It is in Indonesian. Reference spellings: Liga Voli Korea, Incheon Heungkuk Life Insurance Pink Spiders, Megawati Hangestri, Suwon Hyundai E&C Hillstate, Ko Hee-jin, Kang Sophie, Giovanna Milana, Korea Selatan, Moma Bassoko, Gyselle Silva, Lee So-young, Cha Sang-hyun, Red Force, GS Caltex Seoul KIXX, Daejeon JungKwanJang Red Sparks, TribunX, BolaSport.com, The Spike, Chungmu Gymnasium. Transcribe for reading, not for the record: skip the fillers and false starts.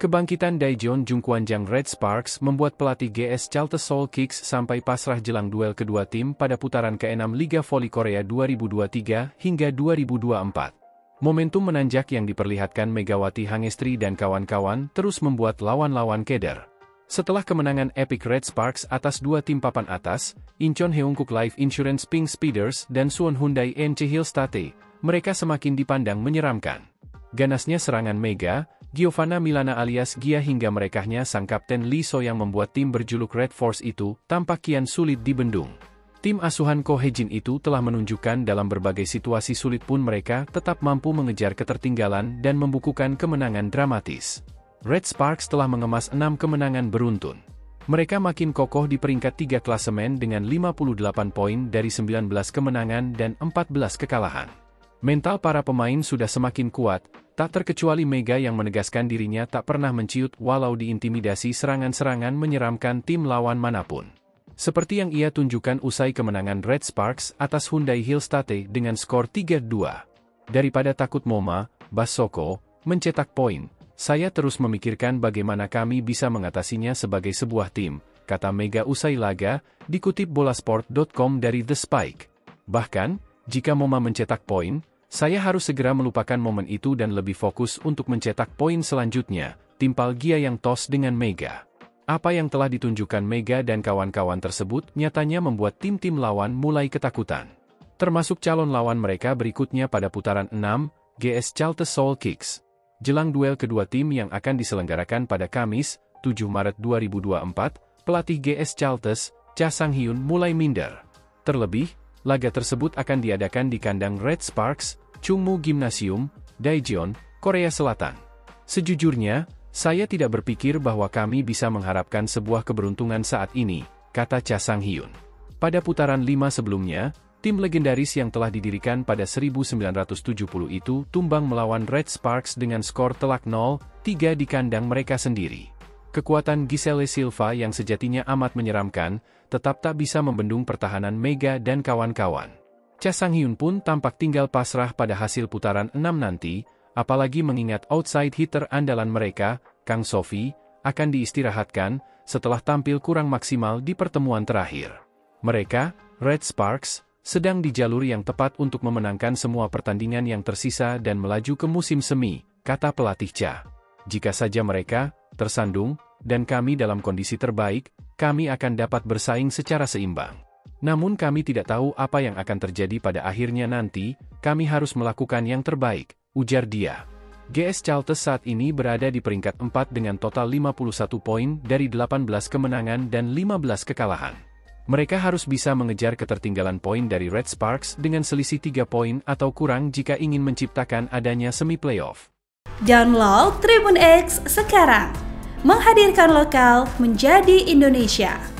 Kebangkitan Daejeon JungKwanJang Red Sparks membuat pelatih GS Caltex Seoul KIXX sampai pasrah jelang duel kedua tim pada putaran ke-6 Liga Voli Korea 2023 hingga 2024. Momentum menanjak yang diperlihatkan Megawati Hangestri dan kawan-kawan terus membuat lawan-lawan keder. Setelah kemenangan epic Red Sparks atas dua tim papan atas, Incheon Heungkuk Life Insurance Pink Spiders dan Suwon Hyundai E&C Hillstate, mereka semakin dipandang menyeramkan. Ganasnya serangan Mega, Giovanna Milana alias Gia hingga merekahnya sang kapten Lee So-young membuat tim berjuluk Red Force itu tampak kian sulit dibendung. Tim asuhan Ko Hee-jin itu telah menunjukkan dalam berbagai situasi sulit pun mereka tetap mampu mengejar ketertinggalan dan membukukan kemenangan dramatis. Red Sparks telah mengemas 6 kemenangan beruntun. Mereka makin kokoh di peringkat 3 klasemen dengan 58 poin dari 19 kemenangan dan 14 kekalahan. Mental para pemain sudah semakin kuat, tak terkecuali Mega yang menegaskan dirinya tak pernah menciut walau diintimidasi serangan-serangan menyeramkan tim lawan manapun. Seperti yang ia tunjukkan usai kemenangan Red Sparks atas Hyundai Hillstate dengan skor 3-2. Daripada takut Moma Bassoko mencetak poin, saya terus memikirkan bagaimana kami bisa mengatasinya sebagai sebuah tim, kata Mega usai laga, dikutip BolaSport.com dari The Spike. Bahkan, jika Moma mencetak poin, saya harus segera melupakan momen itu dan lebih fokus untuk mencetak poin selanjutnya, timpal Gia yang tos dengan Mega. Apa yang telah ditunjukkan Mega dan kawan-kawan tersebut nyatanya membuat tim-tim lawan mulai ketakutan. Termasuk calon lawan mereka berikutnya pada putaran 6, GS Caltex Seoul KIXX. Jelang duel kedua tim yang akan diselenggarakan pada Kamis, 7 Maret 2024, pelatih GS Caltex, Cha Sang-hyun mulai minder. Terlebih, laga tersebut akan diadakan di kandang Red Sparks, Chungmu Gymnasium, Daejeon, Korea Selatan. Sejujurnya, saya tidak berpikir bahwa kami bisa mengharapkan sebuah keberuntungan saat ini, kata Cha Sang-hyun. Pada putaran 5 sebelumnya, tim legendaris yang telah didirikan pada 1970 itu tumbang melawan Red Sparks dengan skor telak 0-3 di kandang mereka sendiri. Kekuatan Gyselle Silva yang sejatinya amat menyeramkan, tetap tak bisa membendung pertahanan Mega dan kawan-kawan. Cha Sang-hyun pun tampak tinggal pasrah pada hasil putaran 6 nanti, apalagi mengingat outside hitter andalan mereka, Kang Sophie, akan diistirahatkan setelah tampil kurang maksimal di pertemuan terakhir. Mereka, Red Sparks, sedang di jalur yang tepat untuk memenangkan semua pertandingan yang tersisa dan melaju ke musim semi, kata pelatih Cha. Jika saja mereka tersandung, dan kami dalam kondisi terbaik, kami akan dapat bersaing secara seimbang. Namun kami tidak tahu apa yang akan terjadi pada akhirnya nanti, kami harus melakukan yang terbaik, ujar dia. GS Caltex saat ini berada di peringkat 4 dengan total 51 poin dari 18 kemenangan dan 15 kekalahan. Mereka harus bisa mengejar ketertinggalan poin dari Red Sparks dengan selisih 3 poin atau kurang jika ingin menciptakan adanya semi playoff. Download TribunX sekarang. Menghadirkan lokal menjadi Indonesia.